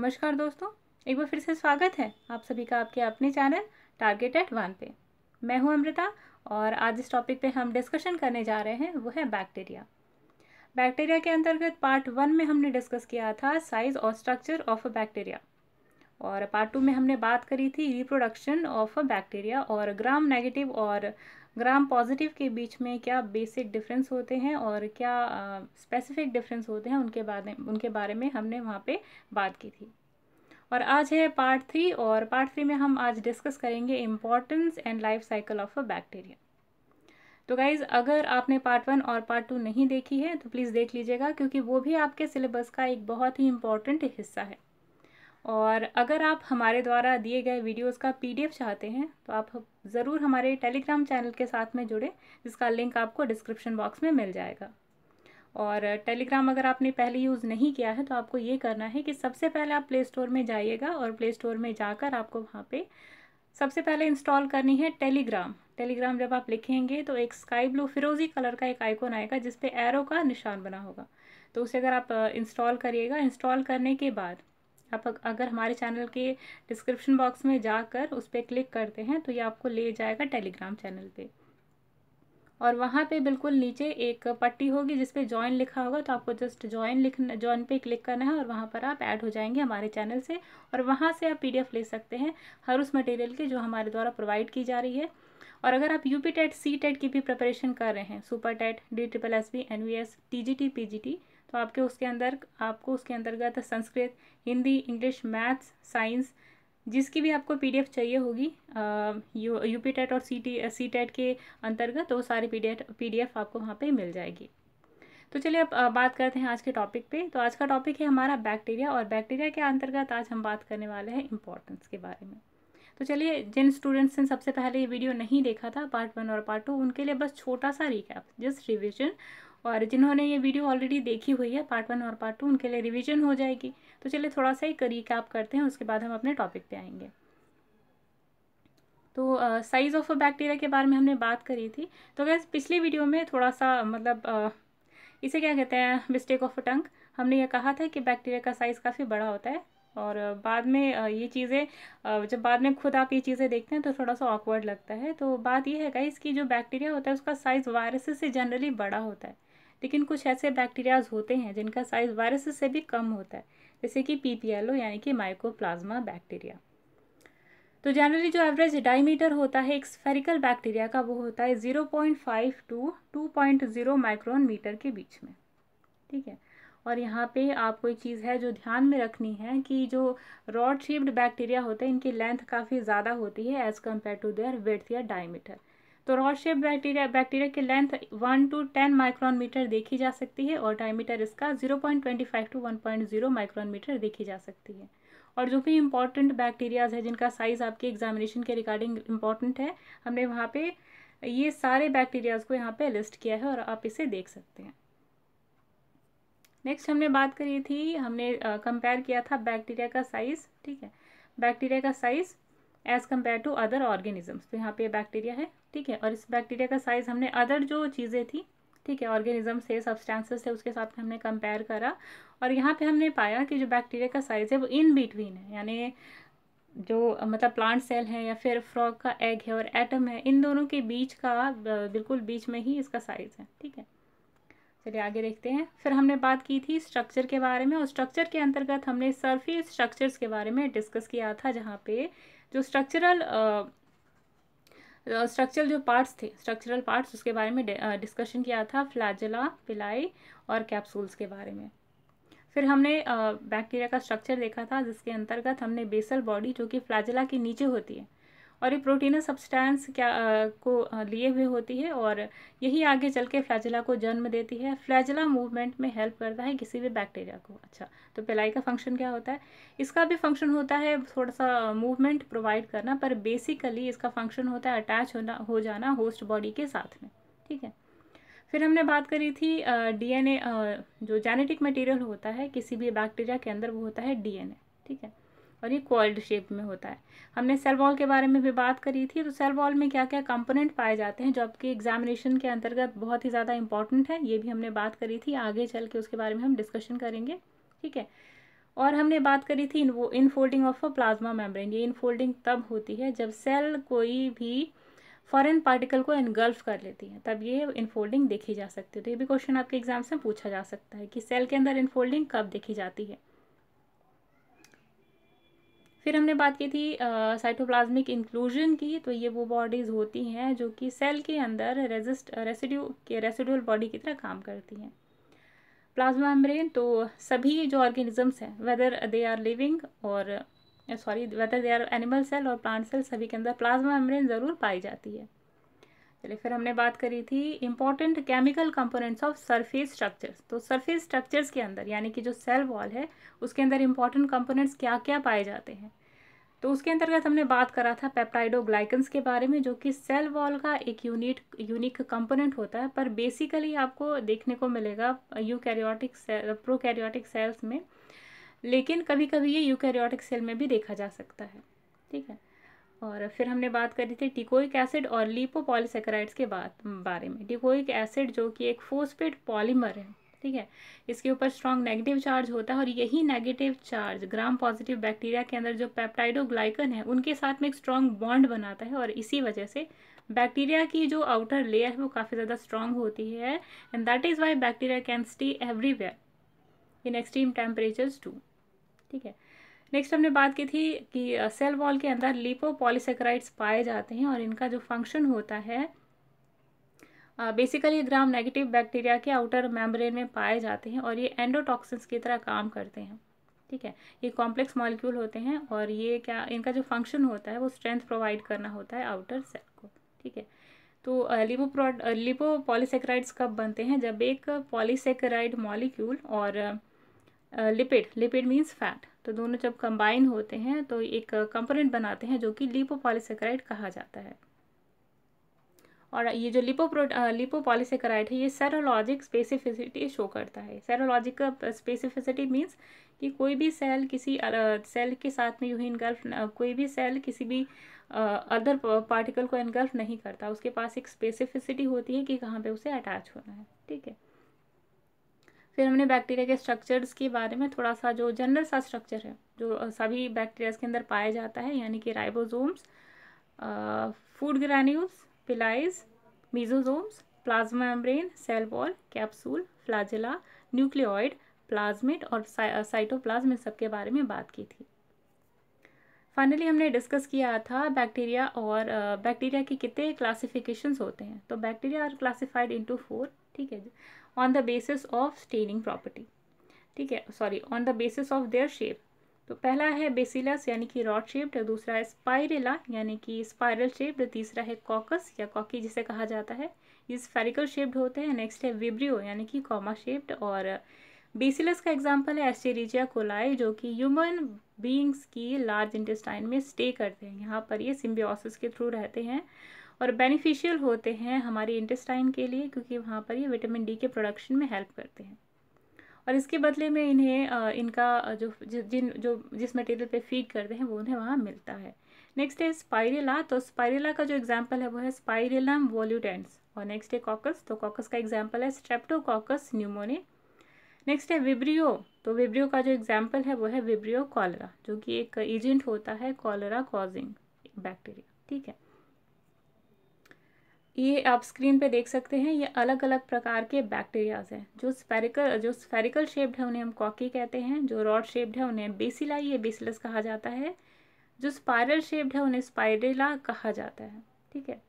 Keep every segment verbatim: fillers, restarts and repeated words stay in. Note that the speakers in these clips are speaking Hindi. नमस्कार दोस्तों, एक बार फिर से स्वागत है आप सभी का आपके अपने चैनल टारगेट एट वन पे। मैं हूं अमृता और आज इस टॉपिक पे हम डिस्कशन करने जा रहे हैं वो है बैक्टीरिया। बैक्टीरिया के अंतर्गत पार्ट वन में हमने डिस्कस किया था साइज और स्ट्रक्चर ऑफ अ बैक्टीरिया और पार्ट टू में हमने बात करी थी रिप्रोडक्शन ऑफ अ बैक्टीरिया और ग्राम नेगेटिव और ग्राम पॉजिटिव के बीच में क्या बेसिक डिफरेंस होते हैं और क्या स्पेसिफिक डिफरेंस होते हैं उनके बारे उनके बारे में हमने वहाँ पे बात की थी। और आज है पार्ट थ्री और पार्ट थ्री में हम आज डिस्कस करेंगे importance and life cycle of a bacteria. तो गाइज़, अगर आपने पार्ट वन और पार्ट टू नहीं देखी है तो प्लीज़ देख लीजिएगा क्योंकि वो भी आपके सिलेबस का एक बहुत ही इम्पॉर्टेंट हिस्सा है। और अगर आप हमारे द्वारा दिए गए वीडियोस का पीडीएफ चाहते हैं तो आप ज़रूर हमारे टेलीग्राम चैनल के साथ में जुड़े, जिसका लिंक आपको डिस्क्रिप्शन बॉक्स में मिल जाएगा। और टेलीग्राम अगर आपने पहले यूज़ नहीं किया है तो आपको ये करना है कि सबसे पहले आप प्ले स्टोर में जाइएगा और प्ले स्टोर में जाकर आपको वहाँ पे सबसे पहले इंस्टॉल करनी है टेलीग्राम। टेलीग्राम जब आप लिखेंगे तो एक स्काई ब्लू फिरोजी कलर का एक आइकॉन आएगा जिस पे एरो का निशान बना होगा, तो उसे अगर आप इंस्टॉल करिएगा। इंस्टॉल करने के बाद आप अगर हमारे चैनल के डिस्क्रिप्शन बॉक्स में जाकर उस पर क्लिक करते हैं तो ये आपको ले जाएगा टेलीग्राम चैनल पे और वहाँ पे बिल्कुल नीचे एक पट्टी होगी जिस पे ज्वाइन लिखा होगा, तो आपको जस्ट ज्वाइन लिखना ज्वाइन पे क्लिक करना है और वहाँ पर आप ऐड हो जाएंगे हमारे चैनल से और वहाँ से आप पीडीएफ ले सकते हैं हर उस मटेरियल के जो हमारे द्वारा प्रोवाइड की जा रही है। और अगर आप यूपीटेट सीटेट की भी प्रिपरेशन कर रहे हैं, super TET, D triple S B, NVS, TGT, PGT, तो आपके उसके अंदर आपको उसके अंतर्गत Sanskrit, Hindi, English, maths, science, जिसकी भी आपको पीडीएफ चाहिए होगी यू यूपीटेट और सीटी सीटेट के अंतर्गत, तो सारे पीडीएफ पीडीएफ आपको वहाँ पे मिल जाएगी। तो चलिए अब बात करते हैं आज के टॉपिक पे। तो आज का टॉपिक है हमारा बैक्टीरिया और बैक्टीरिया के अंतर्गत आज हम बात करने वाले हैं इम्पोर्टेंस के बारे में। तो चलिए, जिन स्टूडेंट्स ने सबसे पहले ये वीडियो नहीं देखा था पार्ट वन और पार्ट टू, उनके लिए बस छोटा सा रिकैप, जस्ट रिविजन। और जिन्होंने ये वीडियो ऑलरेडी देखी हुई है पार्ट वन और पार्ट टू, उनके लिए रिवीजन हो जाएगी। तो चलिए थोड़ा सा एक रिकैप करते हैं, उसके बाद हम अपने टॉपिक पे आएंगे। तो साइज ऑफ अ बैक्टीरिया के बारे में हमने बात करी थी। तो गाइस, पिछले वीडियो में थोड़ा सा मतलब uh, इसे क्या कहते हैं, मिस्टेक ऑफ टंग, हमने ये कहा था कि बैक्टीरिया का साइज़ काफ़ी बड़ा होता है और बाद में ये चीज़ें जब बाद में खुद आप ये चीज़ें देखते हैं तो थोड़ा सा ऑकवर्ड लगता है। तो बात ये है गाइस कि जो बैक्टीरिया होता है उसका साइज़ वायरसेस से जनरली बड़ा होता है, लेकिन कुछ ऐसे बैक्टीरियाज होते हैं जिनका साइज़ वायरसेस से भी कम होता है, जैसे कि पीपीएलओ यानी कि माइकोप्लाज्मा बैक्टीरिया। तो जनरली जो एवरेज डायमीटर होता है एक स्फेरिकल बैक्टीरिया का वो होता है zero point five to two point zero micron metre के बीच में, ठीक है। और यहाँ पे आपको एक चीज़ है जो ध्यान में रखनी है कि जो रॉड शेप्ड बैक्टीरिया होते हैं इनकी लेंथ काफ़ी ज़्यादा होती है as compare to their width या डायमीटर। तो रॉड शेप्ड बैक्टीरिया बैक्टीरिया की length one to ten micron metre देखी जा सकती है और डायमीटर इसका zero point two five to one point zero micron metre देखी जा सकती है। और जो भी इम्पॉर्टेंट बैक्टीरियाज है जिनका साइज़ आपके एग्जामिनेशन के रिगार्डिंग इम्पॉर्टेंट है, हमने वहाँ पे ये सारे बैक्टीरियाज को यहाँ पे लिस्ट किया है और आप इसे देख सकते हैं। नेक्स्ट हमने बात करी थी, हमने कंपेयर किया था बैक्टीरिया का साइज़, ठीक है, बैक्टीरिया का size as compare to other organisms. तो यहाँ पे बैक्टीरिया है, ठीक है, और इस बैक्टीरिया का साइज़ हमने अदर जो चीज़ें थी, ठीक है, ऑर्गेनिजम्स थे, सब्सटेंसेस थे, उसके साथ हमने कंपेयर करा और यहाँ पे हमने पाया कि जो बैक्टीरिया का साइज़ है वो इन बिटवीन है, यानी जो मतलब प्लांट सेल है या फिर फ्रॉग का एग है और एटम है, इन दोनों के बीच का बिल्कुल बीच में ही इसका साइज़ है, ठीक है। चलिए आगे देखते हैं। फिर हमने बात की थी स्ट्रक्चर के बारे में और स्ट्रक्चर के अंतर्गत हमने सरफेस स्ट्रक्चर्स के बारे में डिस्कस किया था, जहाँ पे जो स्ट्रक्चरल स्ट्रक्चरल uh, जो पार्ट्स थे स्ट्रक्चरल पार्ट्स उसके बारे में डिस्कशन uh, किया था, फ्लैजेला, पिलाई और कैप्सूल्स के बारे में। फिर हमने बैक्टीरिया uh, का स्ट्रक्चर देखा था जिसके अंतर्गत हमने बेसल बॉडी जो कि फ्लैजेला के नीचे होती है और ये प्रोटीनस सब्सटेंस क्या uh, को लिए हुए होती है और यही आगे चल के फ्लैजेला को जन्म देती है। फ्लैजेला मूवमेंट में हेल्प करता है किसी भी बैक्टीरिया को। अच्छा, तो पिलाई का फंक्शन क्या होता है? इसका भी फंक्शन होता है थोड़ा सा मूवमेंट प्रोवाइड करना, पर बेसिकली इसका फंक्शन होता है अटैच होना हो जाना होस्ट बॉडी के साथ में, ठीक है। फिर हमने बात करी थी डीएनए, uh, uh, जो जेनेटिक मटीरियल होता है किसी भी बैक्टीरिया के अंदर वो होता है डीएनए, ठीक है, और ये कॉइल्ड शेप में होता है। हमने सेल वॉल के बारे में भी बात करी थी। तो सेल वॉल में क्या क्या कंपोनेंट पाए जाते हैं जो आपके एग्जामिनेशन के अंतर्गत बहुत ही ज़्यादा इंपॉर्टेंट है, ये भी हमने बात करी थी, आगे चल के उसके बारे में हम डिस्कशन करेंगे, ठीक है। और हमने बात करी थी infolding of a plasma membrane. ये इनफोल्डिंग तब होती है जब सेल कोई भी फॉरेन पार्टिकल को एनगल्फ कर लेती है, तब ये इनफोल्डिंग देखी जा सकती है। तो ये भी क्वेश्चन आपके एग्जाम से पूछा जा सकता है कि सेल के अंदर इनफोल्डिंग कब देखी जाती है। फिर हमने बात की थी साइटोप्लाज्मिक uh, इंक्लूजन की। तो ये वो बॉडीज़ होती हैं जो कि सेल के अंदर रेजिस्ट रेसिड्यू के रेसिड्यूल बॉडी की तरह काम करती हैं। प्लाज्मा मेम्ब्रेन तो सभी जो ऑर्गेनिजम्स हैं, वेदर दे आर लिविंग और sorry whether they are animal cell और प्लांट सेल, सभी के अंदर प्लाज्मा मेम्ब्रेन ज़रूर पाई जाती है। चलिए फिर हमने बात करी थी important chemical components of surface structures. तो सरफेस स्ट्रक्चर्स के अंदर यानी कि जो सेल वॉल है उसके अंदर इंपॉर्टेंट कंपोनेंट्स क्या क्या पाए जाते हैं। तो उसके अंतर्गत हमने बात करा था पेप्टाइडोग्लाइकन्स के बारे में, जो कि सेल वॉल का एक यूनिट यूनिक कंपोनेंट होता है, पर बेसिकली आपको देखने को मिलेगा यूकैरियोटिक सेल प्रोकैरियोटिक सेल्स में, लेकिन कभी कभी ये यूकैरियोटिक सेल में भी देखा जा सकता है। ठीक है, और फिर हमने बात करी थी टिकोइक एसिड और लिपोपॉलीसेकेराइड्स के बारे में। टिकोइक एसिड जो कि एक फोस्फेट पॉलीमर है, ठीक है, इसके ऊपर स्ट्रॉन्ग नेगेटिव चार्ज होता है और यही negative charge gram positive bacteria के अंदर जो पेप्टाइडोग्लाइकन है उनके साथ में एक स्ट्रॉन्ग बॉन्ड बनाता है, और इसी वजह से बैक्टीरिया की जो आउटर लेयर है वो काफ़ी ज़्यादा स्ट्रॉन्ग होती है। And that is why bacteria can stay everywhere in extreme temperatures too. ठीक है, नेक्स्ट हमने बात की थी कि सेल वॉल के अंदर लिपोपॉलीसेकेराइड्स पाए जाते हैं और इनका जो फंक्शन होता है बेसिकली ग्राम नेगेटिव बैक्टीरिया के आउटर मेम्ब्रेन में पाए जाते हैं और ये एंडोटॉक्सिन्स की तरह काम करते हैं। ठीक है, ये कॉम्प्लेक्स मॉलिक्यूल होते हैं और ये क्या इनका जो फंक्शन होता है वो स्ट्रेंथ प्रोवाइड करना होता है आउटर सेल को। ठीक है, तो लिपो लिपोपॉलीसेकेराइड्स कब बनते हैं? जब एक पॉलीसेकेराइड मॉलिक्यूल और लिपिड लिपिड मीन्स फैट, तो दोनों जब कंबाइन होते हैं तो एक कंपोनेंट बनाते हैं जो कि लिपोपॉलीसेकेराइड कहा जाता है। और ये जो लिपोप्रो लिपोपॉलीसेकेराइड है ये सेरोलॉजिक स्पेसिफिसिटी शो करता है। सेरोलॉजिक स्पेसिफिसिटी मीन्स कि कोई भी सेल किसी सेल के साथ में यूं इनगल्फ कोई भी सेल किसी भी अदर पार्टिकल को इनगल्फ नहीं करता, उसके पास एक स्पेसिफिसिटी होती है कि कहाँ पे उसे अटैच होना है। ठीक है, फिर हमने बैक्टीरिया के स्ट्रक्चर्स के बारे में थोड़ा सा जो जनरल सा स्ट्रक्चर है जो सभी बैक्टीरियाज के अंदर पाया जाता है, यानी कि ribosomes, food granules, pili, mesosomes, plasma membrane, cell wall, capsule, flagella, nucleoid, plasmid और साइटोप्लाज्म, इन सब के बारे में बात की थी। फाइनली हमने डिस्कस किया था बैक्टीरिया और बैक्टीरिया uh, के कितने क्लासिफिकेशंस होते हैं। तो bacteria are classified into four, ठीक है, on the basis of staining property. ठीक है, sorry on the basis of their shape. तो पहला है बेसिलस यानी कि रॉड शेप्ड, दूसरा है स्पाइरेला यानी कि स्पायरल शेप्ड, तीसरा है कॉकस या कॉकी जिसे कहा जाता है, ये स्फेरिकल शेप्ड होते हैं। नेक्स्ट है विब्रियो यानी कि कॉमा शेप्ड, और बेसिलस का एग्जांपल है एस्चेरिजिया कोलाई जो कि ह्यूमन बीइंग्स की लार्ज इंटेस्टाइन में स्टे करते हैं, यहाँ पर ये सिम्बियोसिस के थ्रू रहते हैं और बेनिफिशियल होते हैं हमारे इंटेस्टाइन के लिए क्योंकि वहाँ पर ये विटामिन डी के प्रोडक्शन में हेल्प करते हैं, और इसके बदले में इन्हें इनका जो जिन जो जिस मटेरियल पे फीड करते हैं वो उन्हें वहाँ मिलता है। नेक्स्ट है स्पाइरेला, तो स्पाइरेला का जो एग्जांपल है वो है स्पाइरिलम वोल्यूटेंस, और नेक्स्ट है कॉकस, तो कॉकस का एग्जांपल है स्ट्रेप्टोकॉकस न्यूमोनिया। नेक्स्ट है विब्रियो, तो विब्रियो का जो एग्जांपल है वो है विब्रियो कॉलरा जो कि एक एजेंट होता है कॉलरा कॉजिंग बैक्टीरिया। ठीक है, ये आप स्क्रीन पे देख सकते हैं, ये अलग अलग प्रकार के बैक्टीरियाज हैं। जो स्फेरिकल जो स्फेरिकल शेप्ड है उन्हें हम कॉकी कहते हैं, जो रॉड शेप्ड है उन्हें बेसिला ये बेसिलस कहा जाता है, जो स्पायरल शेप्ड है उन्हें स्पाइरेला कहा जाता है। ठीक है,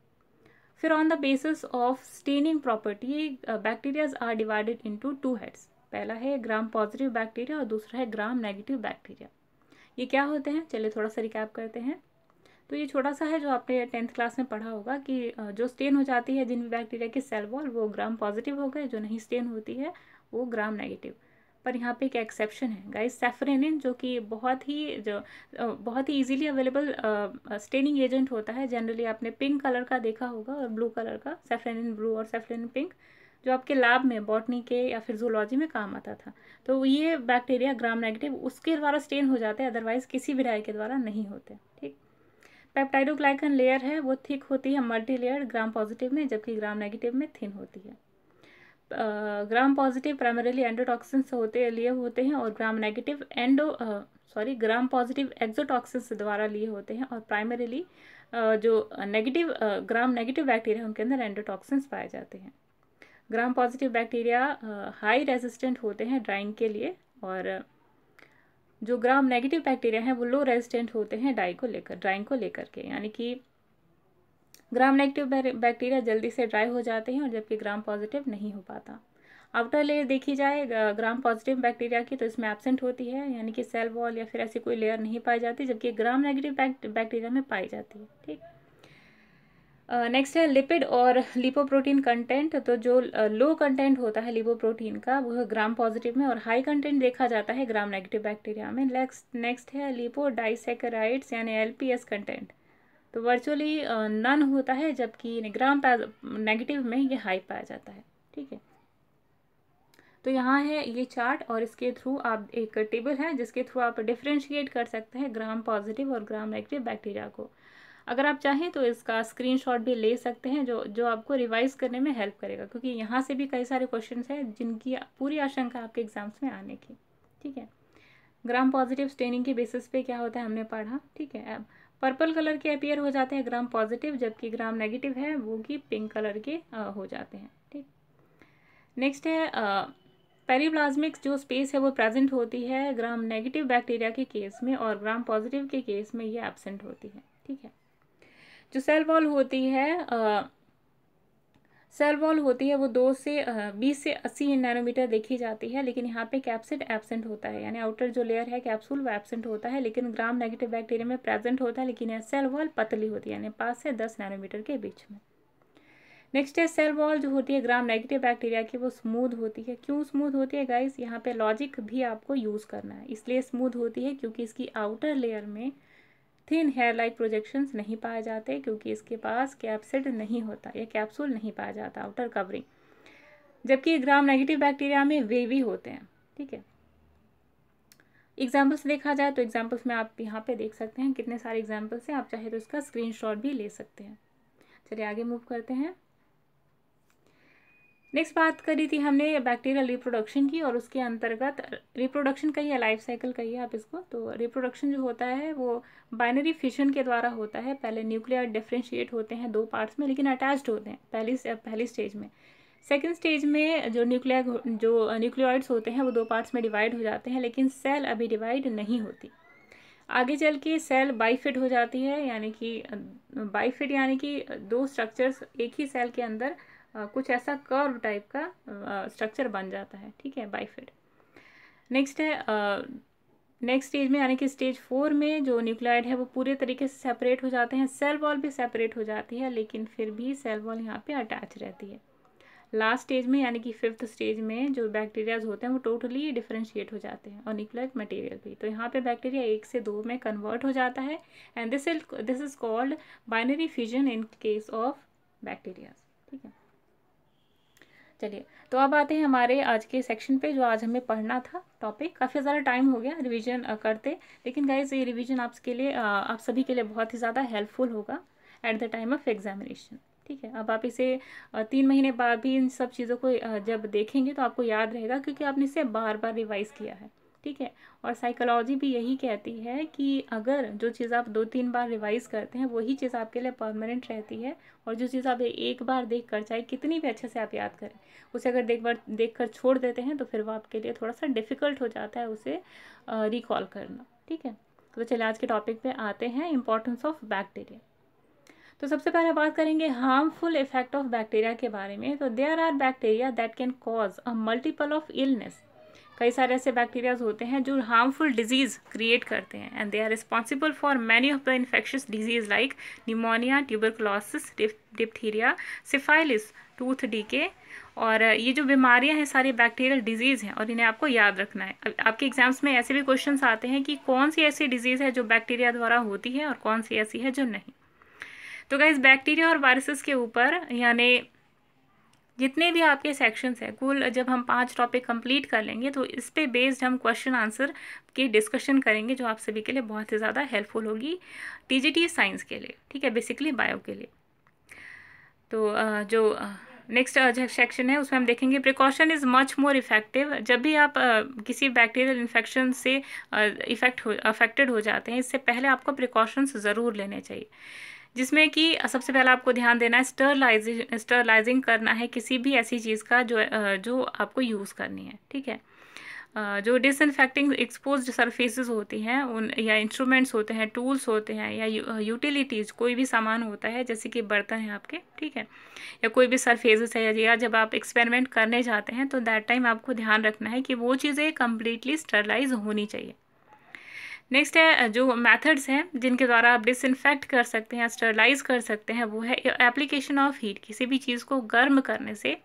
फिर on the basis of staining property ये bacterias are divided into two heads. पहला है ग्राम पॉजिटिव बैक्टीरिया और दूसरा है ग्राम नेगेटिव बैक्टीरिया। ये क्या होते हैं, चलिए थोड़ा सा रिकैप करते हैं। तो ये छोटा सा है जो आपने टेंथ क्लास में पढ़ा होगा कि जो स्टेन हो जाती है जिन बैक्टीरिया की सेल वॉल वो ग्राम पॉजिटिव हो गए, जो नहीं स्टेन होती है वो ग्राम नेगेटिव। पर यहाँ पे एक एक्सेप्शन है गाइस, सैफरेनिन जो कि बहुत ही जो बहुत ही इजीली अवेलेबल स्टेनिंग एजेंट होता है। जनरली आपने पिंक कलर का देखा होगा और ब्लू कलर का, सैफरेनिन ब्लू और सैफरेनिन पिंक, जो आपके लैब में बॉटनी के या फिर जूलॉजी में काम आता था। तो ये बैक्टीरिया ग्राम नेगेटिव उसके द्वारा स्टेन हो जाते हैं, अदरवाइज किसी भी राय के द्वारा नहीं होते। ठीक, पेप्टाइडोग्लाइकन लेयर है वो थिक होती है मल्टी लेयर ग्राम पॉजिटिव में, जबकि ग्राम नेगेटिव में थिन होती है। ग्राम पॉजिटिव प्राइमरीली एंडोटॉक्सिन्स होते लिए होते हैं और gram negative endo sorry gram positive exotoxins द्वारा लिए होते हैं और प्राइमरीली जो नेगेटिव ग्राम नेगेटिव बैक्टीरिया उनके अंदर एंडोटॉक्सिन्स पाए जाते हैं। Gram positive bacteria high resistant होते हैं ड्राइंग के लिए और जो ग्राम नेगेटिव बैक्टीरिया हैं वो लो रेजिस्टेंट होते हैं डाई को लेकर ड्राइंग को लेकर के, यानी कि ग्राम नेगेटिव बैक्टीरिया जल्दी से ड्राई हो जाते हैं और जबकि ग्राम पॉजिटिव नहीं हो पाता। आउटर लेयर देखी जाए ग्राम पॉजिटिव बैक्टीरिया की तो इसमें एब्सेंट होती है, यानी कि सेल वॉल या फिर ऐसी कोई लेयर नहीं पाई जाती, जबकि ग्राम नेगेटिव बैक्टीरिया में पाई जाती है। ठीक, नेक्स्ट है लिपिड और लिपोप्रोटीन कंटेंट। तो जो लो कंटेंट होता है लिपोप्रोटीन का वो है ग्राम पॉजिटिव में और हाई कंटेंट देखा जाता है ग्राम नेगेटिव बैक्टीरिया में। नेक्स्ट नेक्स्ट है लिपोडाइसैकेराइड्स यानी एलपीएस कंटेंट, तो वर्चुअली नन होता है जबकि ग्राम नेगेटिव में ये हाई पाया जाता है। ठीक है, तो यहाँ है ये चार्ट और इसके थ्रू आप एक टेबल है जिसके थ्रू आप डिफ्रेंशिएट कर सकते हैं ग्राम पॉजिटिव और ग्राम नेगेटिव बैक्टीरिया को। अगर आप चाहें तो इसका स्क्रीनशॉट भी ले सकते हैं जो जो आपको रिवाइज करने में हेल्प करेगा, क्योंकि यहाँ से भी कई सारे क्वेश्चंस हैं जिनकी पूरी आशंका आपके एग्जाम्स में आने की। ठीक है, ग्राम पॉजिटिव स्टेनिंग के बेसिस पे क्या होता है हमने पढ़ा। ठीक है, अब पर्पल कलर के अपीयर हो जाते हैं ग्राम पॉजिटिव, जबकि ग्राम नेगेटिव है वो कि पिंक कलर के हो जाते हैं। ठीक, नेक्स्ट है पेरीप्लाज्मिक जो स्पेस है वो प्रेजेंट होती है ग्राम नेगेटिव बैक्टीरिया के केस में और ग्राम पॉजिटिव के केस में ये एब्सेंट होती है। ठीक है, जो सेल वॉल होती है आ, सेल वॉल होती है वो दो से बीस से अस्सी नैनोमीटर देखी जाती है, लेकिन यहाँ पे कैप्सिड एब्सेंट होता है, यानी आउटर जो लेयर है कैप्सूल वो एब्सेंट होता है, लेकिन ग्राम नेगेटिव बैक्टीरिया में प्रेजेंट होता है, लेकिन यह सेल वॉल पतली होती है यानी पाँच से दस नैनोमीटर के बीच में। नेक्स्ट है सेल वॉल जो होती है ग्राम नेगेटिव बैक्टीरिया की वो स्मूथ होती है। क्यों स्मूथ होती है गाइस, यहाँ पे लॉजिक भी आपको यूज़ करना है। इसलिए स्मूथ होती है क्योंकि इसकी आउटर लेयर में थिन हेयर लाइक प्रोजेक्शंस नहीं पाए जाते, क्योंकि इसके पास कैप्सिड नहीं होता या कैप्सूल नहीं पाया जाता आउटर कवरिंग, जबकि ग्राम नेगेटिव बैक्टीरिया में वेवी होते हैं। ठीक है, एग्जाम्पल्स देखा जाए तो एग्जाम्पल्स में आप यहाँ पे देख सकते हैं कितने सारे एग्जाम्पल्स हैं, आप चाहे तो इसका स्क्रीनशॉट भी ले सकते हैं। चलिए आगे मूव करते हैं। नेक्स्ट बात करी थी हमने बैक्टीरियल रिप्रोडक्शन की और उसके अंतर्गत रिप्रोडक्शन कहिए लाइफ साइकिल कहिए आप इसको, तो रिप्रोडक्शन जो होता है वो बाइनरी फिशन के द्वारा होता है। पहले न्यूक्लियर डिफ्रेंशिएट होते हैं दो पार्ट्स में लेकिन अटैच्ड होते हैं पहली पहली स्टेज में। सेकेंड स्टेज में जो न्यूक्लियर जो न्यूक्लियोइड्स होते हैं वो दो पार्ट्स में डिवाइड हो जाते हैं, लेकिन सेल अभी डिवाइड नहीं होती। आगे चल के सेल बाइफिट हो जाती है, यानी कि बाइफिट यानी कि दो स्ट्रक्चर्स एक ही सेल के अंदर Uh, कुछ ऐसा कर्व टाइप का स्ट्रक्चर uh, बन जाता है। ठीक है, बाइफिड। नेक्स्ट है नेक्स्ट स्टेज में यानी कि स्टेज फोर में जो न्यूक्लियोइड है वो पूरे तरीके से सेपरेट हो जाते हैं, सेल वॉल भी सेपरेट हो जाती है, लेकिन फिर भी सेल वॉल यहाँ पे अटैच रहती है। लास्ट स्टेज में यानी कि फिफ्थ स्टेज में जो बैक्टीरियाज होते हैं वो टोटली डिफ्रेंशिएट हो जाते हैं और न्यूक्लियोइड मटेरियल भी। तो यहाँ पे बैक्टीरिया एक से दो में कन्वर्ट हो जाता है and this is this is called binary fusion in case of bacterias. ठीक है, चलिए तो अब आते हैं हमारे आज के सेक्शन पे जो आज हमें पढ़ना था टॉपिक। काफ़ी ज़्यादा टाइम हो गया रिवीजन करते, लेकिन गाइस ये रिवीजन आपके लिए आप सभी के लिए बहुत ही ज़्यादा हेल्पफुल होगा at the time of examination. ठीक है, अब आप इसे तीन महीने बाद भी इन सब चीज़ों को जब देखेंगे तो आपको याद रहेगा, क्योंकि आपने इसे बार बार रिवाइज़ किया है। ठीक है, और साइकोलॉजी भी यही कहती है कि अगर जो चीज़ आप दो तीन बार रिवाइज़ करते हैं वही चीज़ आपके लिए परमानेंट रहती है, और जो चीज़ आप एक बार देख कर चाहे कितनी भी अच्छे से आप याद करें उसे अगर देख बार देख कर छोड़ देते हैं तो फिर वो आपके लिए थोड़ा सा डिफ़िकल्ट हो जाता है उसे रिकॉल करना। ठीक है, तो चलिए आज के टॉपिक पे आते हैं, इंपॉर्टेंस ऑफ बैक्टीरिया। तो सबसे पहले बात करेंगे हार्मफुल इफेक्ट ऑफ बैक्टीरिया के बारे में। तो there are bacteria that can cause a multiple of illness. कई सारे ऐसे बैक्टीरियाज होते हैं जो हार्मफुल डिजीज़ क्रिएट करते हैं and they are responsible for many of the infectious disease like pneumonia, tuberculosis, diphtheria, syphilis, tooth decay. और ये जो बीमारियां हैं सारी बैक्टीरियल डिजीज़ हैं और इन्हें आपको याद रखना है। आपके एग्जाम्स में ऐसे भी क्वेश्चंस आते हैं कि कौन सी ऐसी डिजीज़ है जो बैक्टीरिया द्वारा होती है और कौन सी ऐसी है जो नहीं। तो गाइस बैक्टीरिया और वायरसेस के ऊपर यानी जितने भी आपके सेक्शंस हैं कुल जब हम पांच टॉपिक कंप्लीट कर लेंगे तो इस पे बेस्ड हम क्वेश्चन आंसर की डिस्कशन करेंगे जो आप सभी के लिए बहुत ही ज़्यादा हेल्पफुल होगी टीजीटी साइंस के लिए। ठीक है, बेसिकली बायो के लिए। तो जो नेक्स्ट सेक्शन है उसमें हम देखेंगे precaution is much more effective. जब भी आप uh, किसी बैक्टीरियल इन्फेक्शन से इफेक्ट uh, अफेक्टेड हो, हो जाते हैं, इससे पहले आपको प्रिकॉशंस ज़रूर लेने चाहिए, जिसमें कि सबसे पहला आपको ध्यान देना है स्टरलाइजिंग स्टरलाइजिंग करना है किसी भी ऐसी चीज़ का जो uh, जो आपको यूज़ करनी है, ठीक है। Uh, जो डिसइंफेक्टिंग एक्सपोज सरफेसेस होती हैं उन या इंस्ट्रूमेंट्स होते हैं, टूल्स होते हैं या यूटिलिटीज़, कोई भी सामान होता है जैसे कि बर्तन है आपके, ठीक है, या कोई भी सरफेसेस है, या जब आप एक्सपेरिमेंट करने जाते हैं तो दैट टाइम आपको ध्यान रखना है कि वो चीज़ें कम्प्लीटली स्टरलाइज होनी चाहिए। नेक्स्ट है जो मेथड्स हैं जिनके द्वारा आप डिसइंफेक्ट कर सकते हैं, स्टरलाइज कर सकते हैं, वो है एप्लीकेशन ऑफ हीट। किसी भी चीज़ को गर्म करने से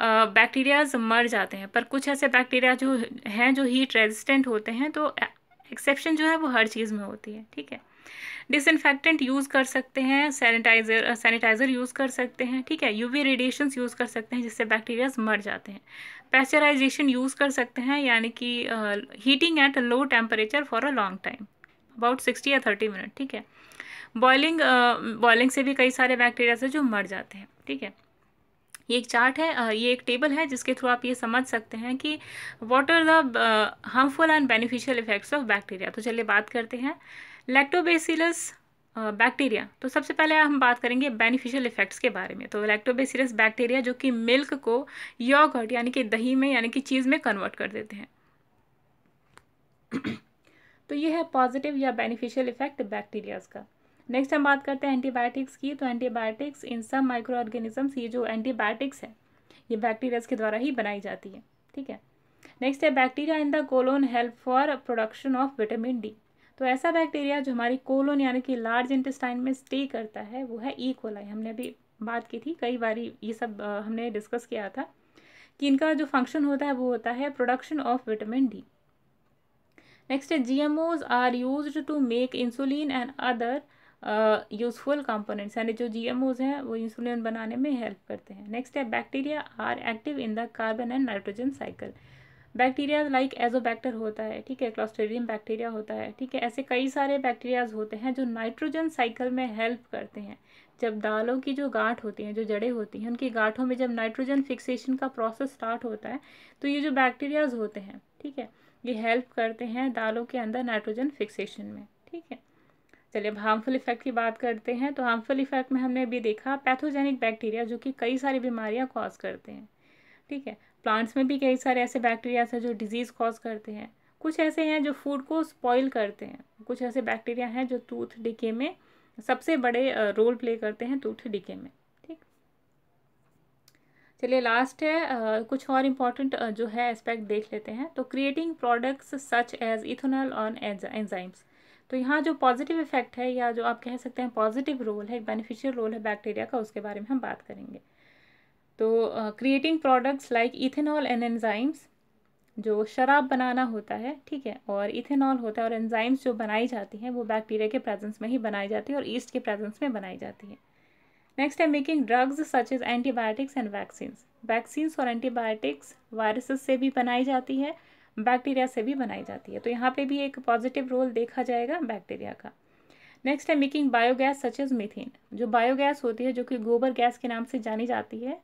बैक्टीरियाज uh, मर जाते हैं, पर कुछ ऐसे बैक्टीरिया जो हैं जो हीट रेजिस्टेंट होते हैं, तो एक्सेप्शन जो है वो हर चीज़ में होती है, ठीक है। डिसइंफेक्टेंट यूज़ कर सकते हैं, सैनिटाइजर सैनिटाइज़र यूज़ कर सकते हैं, ठीक है। यूवी रेडिएशंस यूज़ कर सकते हैं जिससे बैक्टीरियाज मर जाते हैं। पैस्चराइजेशन यूज़ कर सकते हैं, यानी कि heating at low temperature for a long time, about sixty या थर्टी मिनट, ठीक है। बॉयलिंग बॉयलिंग uh, से भी कई सारे बैक्टीरियाज हैं जो मर जाते हैं, ठीक है। ये एक चार्ट है, ये एक टेबल है जिसके थ्रू आप ये समझ सकते हैं कि what are the harmful and beneficial effects of bacteria. तो चलिए बात करते हैं लैक्टोबैसिलस बैक्टीरिया। तो सबसे पहले हम बात करेंगे बेनिफिशियल इफेक्ट्स के बारे में। तो लैक्टोबैसिलस बैक्टीरिया जो कि मिल्क को योगर्ट यानी कि दही में यानी कि चीज़ में कन्वर्ट कर देते हैं। तो ये है पॉजिटिव या बेनिफिशियल इफेक्ट बैक्टीरियाज का। नेक्स्ट हम बात करते हैं एंटीबायोटिक्स की। तो एंटीबायोटिक्स इन सब माइक्रो ऑर्गेनिजम्स, ये जो एंटीबायोटिक्स है ये बैक्टीरियाज के द्वारा ही बनाई जाती है, ठीक है। नेक्स्ट है bacteria in the colon help for production of vitamin D. तो ऐसा बैक्टीरिया जो हमारी कोलोन यानी कि लार्ज इंटेस्टाइन में स्टे करता है वो है ई कोलाई। हमने अभी बात की थी, कई बारी ये सब हमने डिस्कस किया था कि इनका जो फंक्शन होता है वो होता है production of vitamin D. Next है G M Os are used to make insulin and other useful components, यानी जो जीएमओज हैं वो इंसुलिन बनाने में हेल्प करते हैं। नेक्स्ट है bacteria are active in the carbon and nitrogen cycle. Bacteria like Azotobacter होता है, ठीक है, क्लॉस्ट्रीडियम बैक्टीरिया होता है, ठीक है। ऐसे कई सारे बैक्टीरियाज होते हैं जो नाइट्रोजन साइकिल में हेल्प करते हैं। जब दालों की जो गांठ होती हैं, जो जड़ें होती हैं, उनकी गांठों में जब नाइट्रोजन फिक्सेशन का प्रोसेस स्टार्ट होता है तो ये जो बैक्टीरियाज होते हैं, ठीक है, ये हेल्प करते हैं दालों के अंदर नाइट्रोजन फिक्सेशन में, ठीक है। चलिए अब हार्मफुल इफेक्ट की बात करते हैं। तो हार्मफुल इफेक्ट में हमने अभी देखा पैथोजेनिक बैक्टीरिया जो कि कई सारी बीमारियां कॉज करते हैं, ठीक है। प्लांट्स में भी कई सारे ऐसे बैक्टीरिया हैं जो डिजीज़ कॉज करते हैं। कुछ ऐसे हैं जो फूड को स्पॉइल करते हैं। कुछ ऐसे बैक्टीरिया हैं जो टूथ डिके में सबसे बड़े रोल प्ले करते हैं, टूथ डिके में, ठीक। चलिए लास्ट है कुछ और इम्पॉर्टेंट जो है एस्पेक्ट देख लेते हैं। तो creating products such as ethanol और एंजाइम्स। तो यहाँ जो पॉजिटिव इफेक्ट है या जो आप कह सकते हैं पॉजिटिव रोल है, बेनिफिशियल रोल है बैक्टीरिया का, उसके बारे में हम बात करेंगे। तो creating products like ethanol and enzymes, जो शराब बनाना होता है, ठीक है, और इथेनॉल होता है, और एंजाइम्स जो बनाई जाती हैं वो बैक्टीरिया के प्रेजेंस में ही बनाई जाती है और ईस्ट के प्रेजेंस में बनाई जाती है। नेक्स्ट है making drugs such as antibiotics and vaccines. Vaccines और एंटीबायोटिक्स वायरसेस से भी बनाई जाती है, बैक्टीरिया से भी बनाई जाती है। तो यहाँ पे भी एक पॉजिटिव रोल देखा जाएगा बैक्टीरिया का। नेक्स्ट है making biogas such as methane. जो बायोगैस होती है जो कि गोबर गैस के नाम से जानी जाती है,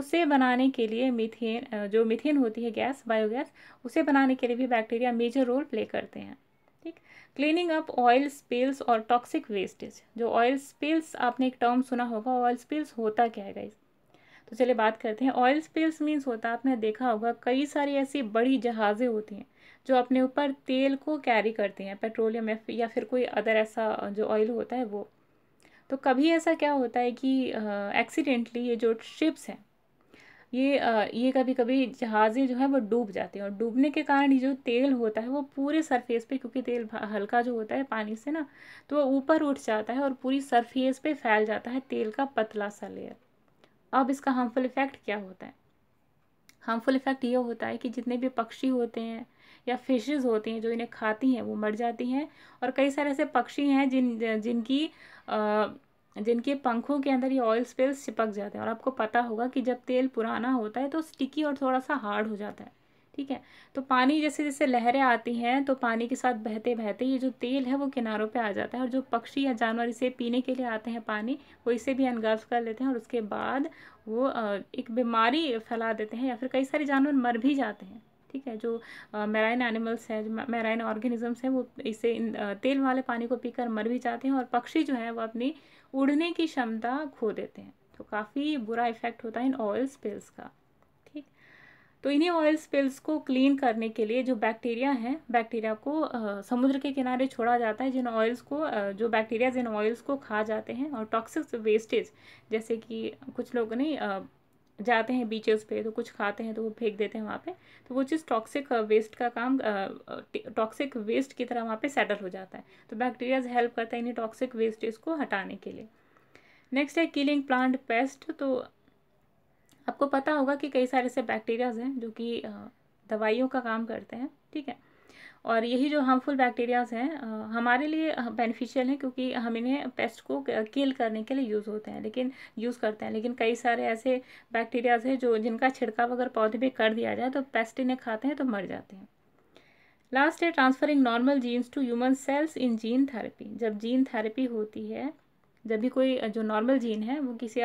उसे बनाने के लिए मीथेन, जो मीथेन होती है गैस, बायोगैस, उसे बनाने के लिए भी बैक्टीरिया मेजर रोल प्ले करते हैं, ठीक। क्लीनिंग अप ऑयल स्पिल्स और टॉक्सिक वेस्टेज। जो ऑयल स्पिल्स, आपने एक टर्म सुना होगा, ऑयल स्पिल्स होता क्या है गाइस? तो चलिए बात करते हैं। ऑयल स्पिल्स मीन्स होता है, आपने देखा होगा कई सारी ऐसी बड़ी जहाज़ें होती हैं जो अपने ऊपर तेल को कैरी करती हैं, पेट्रोलियम या फिर कोई अदर ऐसा जो ऑयल होता है वो। तो कभी ऐसा क्या होता है कि एक्सीडेंटली ये जो शिप्स हैं ये आ, ये कभी कभी जहाज़ें जो है वो डूब जाती हैं, और डूबने के कारण ये जो तेल होता है वो पूरे सरफेस पे, क्योंकि तेल हल्का जो होता है पानी से ना, तो वो ऊपर उठ जाता है और पूरी सरफेस पे फैल जाता है तेल का पतला सा लेयर। अब इसका हार्मफुल इफेक्ट क्या होता है? हार्मफुल इफेक्ट ये होता है कि जितने भी पक्षी होते हैं या फिशेस होती हैं जो इन्हें खाती हैं वो मर जाती हैं, और कई सारे ऐसे पक्षी हैं जिन जिनकी आ, जिनके पंखों के अंदर ये ऑयल स्पिल्स चिपक जाते हैं। और आपको पता होगा कि जब तेल पुराना होता है तो स्टिकी और थोड़ा सा हार्ड हो जाता है, ठीक है। तो पानी जैसे जैसे लहरें आती हैं तो पानी के साथ बहते बहते ये जो तेल है वो किनारों पे आ जाता है, और जो पक्षी या जानवर इसे पीने के लिए आते हैं पानी, वो इसे भी अनगार्व कर लेते हैं और उसके बाद वो एक बीमारी फैला देते हैं या फिर कई सारे जानवर मर भी जाते हैं। ठीक है, जो मैराइन एनिमल्स हैं, जो मैराइन ऑर्गेनिजम्स हैं, वो इसे तेल वाले पानी को पीकर मर भी जाते हैं और पक्षी जो है वो अपनी उड़ने की क्षमता खो देते हैं। तो काफ़ी बुरा इफेक्ट होता है इन ऑयल स्पिल्स का। ठीक, तो इन्हीं ऑयल स्पिल्स को क्लीन करने के लिए जो बैक्टीरिया हैं, बैक्टीरिया को आ, समुद्र के किनारे छोड़ा जाता है, जिन ऑयल्स को आ, जो बैक्टीरिया जिन ऑयल्स को खा जाते हैं। और टॉक्सिक वेस्टेज जैसे कि कुछ लोग ने आ, जाते हैं बीचेस पे तो कुछ खाते हैं तो वो फेंक देते हैं वहाँ पे, तो वो चीज़ टॉक्सिक वेस्ट का काम, टॉक्सिक वेस्ट की तरह वहाँ पे सेटल हो जाता है। तो बैक्टीरियाज हेल्प करता है इन्हीं टॉक्सिक वेस्टेज को हटाने के लिए। नेक्स्ट है किलिंग प्लांट पेस्ट। तो आपको पता होगा कि कई सारे ऐसे बैक्टीरियाज हैं जो कि दवाइयों का काम करते हैं। ठीक है, और यही जो हार्मफुल बैक्टीरियाज हैं हमारे लिए बेनिफिशियल हैं क्योंकि हम इन्हें पेस्ट को किल करने के लिए यूज़ होते हैं लेकिन यूज़ करते हैं लेकिन कई सारे ऐसे बैक्टीरियाज हैं जो जिनका छिड़काव अगर पौधे पे कर दिया जाए तो पेस्ट इन्हें खाते हैं तो मर जाते हैं। लास्ट है transferring normal genes to human cells in gene therapy. जब जीन थेरेपी होती है, जब भी कोई जो नॉर्मल जीन है वो किसी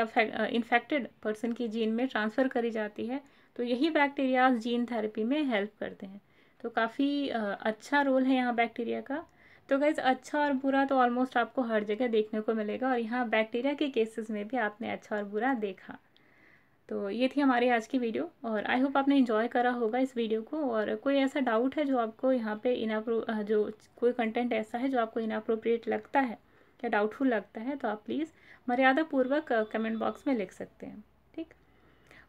इन्फेक्टेड पर्सन की जीन में ट्रांसफ़र करी जाती है तो यही बैक्टीरियाज जीन थेरेपी में हेल्प करते हैं। तो काफ़ी अच्छा रोल है यहाँ बैक्टीरिया का। तो गाइस, अच्छा और बुरा तो ऑलमोस्ट आपको हर जगह देखने को मिलेगा और यहाँ बैक्टीरिया के केसेस में भी आपने अच्छा और बुरा देखा। तो ये थी हमारी आज की वीडियो और आई होप आपने एंजॉय करा होगा इस वीडियो को। और कोई ऐसा डाउट है जो आपको यहाँ पे इनाप्रो जो कोई कंटेंट ऐसा है जो आपको इनअप्रोप्रिएट लगता है या डाउटफुल लगता है तो आप प्लीज़ मर्यादापूर्वक कमेंट बॉक्स में लिख सकते हैं। ठीक,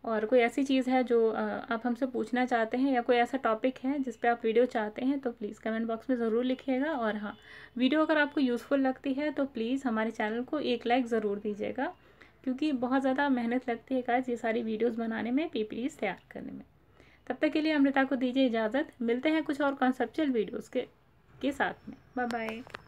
और कोई ऐसी चीज़ है जो आप हमसे पूछना चाहते हैं या कोई ऐसा टॉपिक है जिस पे आप वीडियो चाहते हैं तो प्लीज़ कमेंट बॉक्स में ज़रूर लिखिएगा। और हाँ, वीडियो अगर आपको यूज़फुल लगती है तो प्लीज़ हमारे चैनल को एक लाइक ज़रूर दीजिएगा क्योंकि बहुत ज़्यादा मेहनत लगती है गाइस ये सारी वीडियोज़ बनाने में, पीपीटीज तैयार करने में। तब तक के लिए अमृता को दीजिए इजाज़त, मिलते हैं कुछ और कॉन्सेप्चुअल वीडियोज़ के, के साथ में। Bye bye.